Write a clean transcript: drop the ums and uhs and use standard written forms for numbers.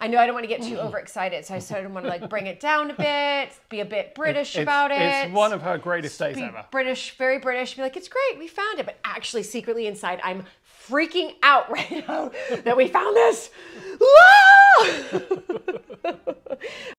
I know I don't want to get too overexcited, so I sort of want to like bring it down a bit, be a bit British about it. It's one of her greatest days ever. British, very British. Be like, it's great, we found it, but actually secretly inside, I'm freaking out right now that we found this.